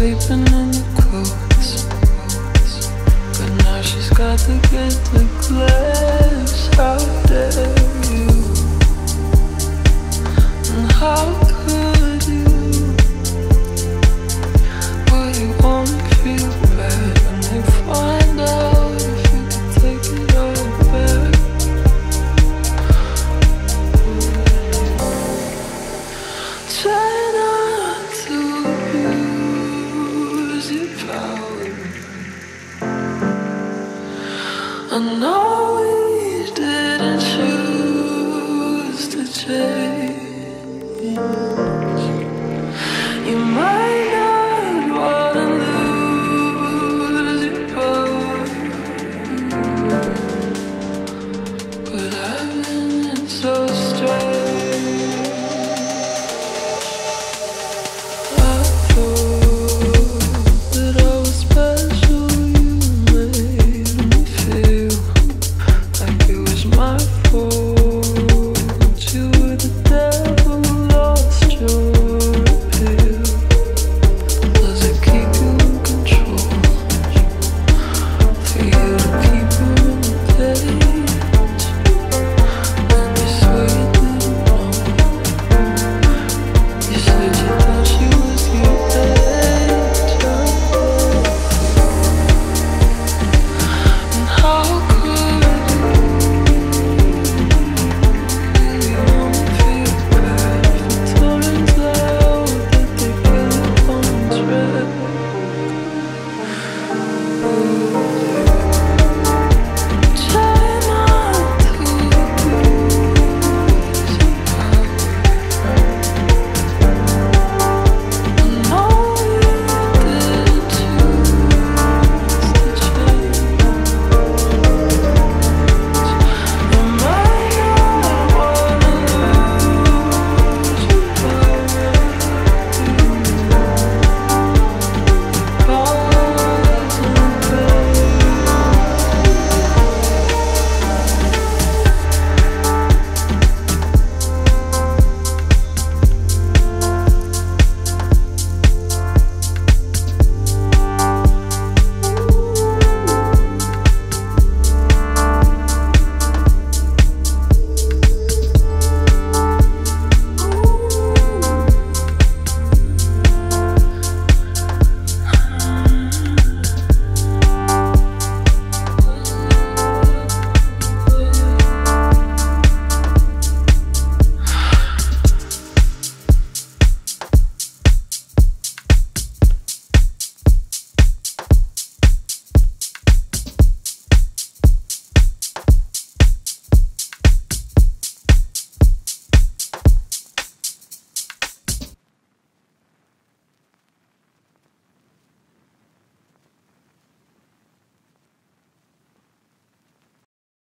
sleeping in the coats, but now she's got to get the glass. How dare you, and how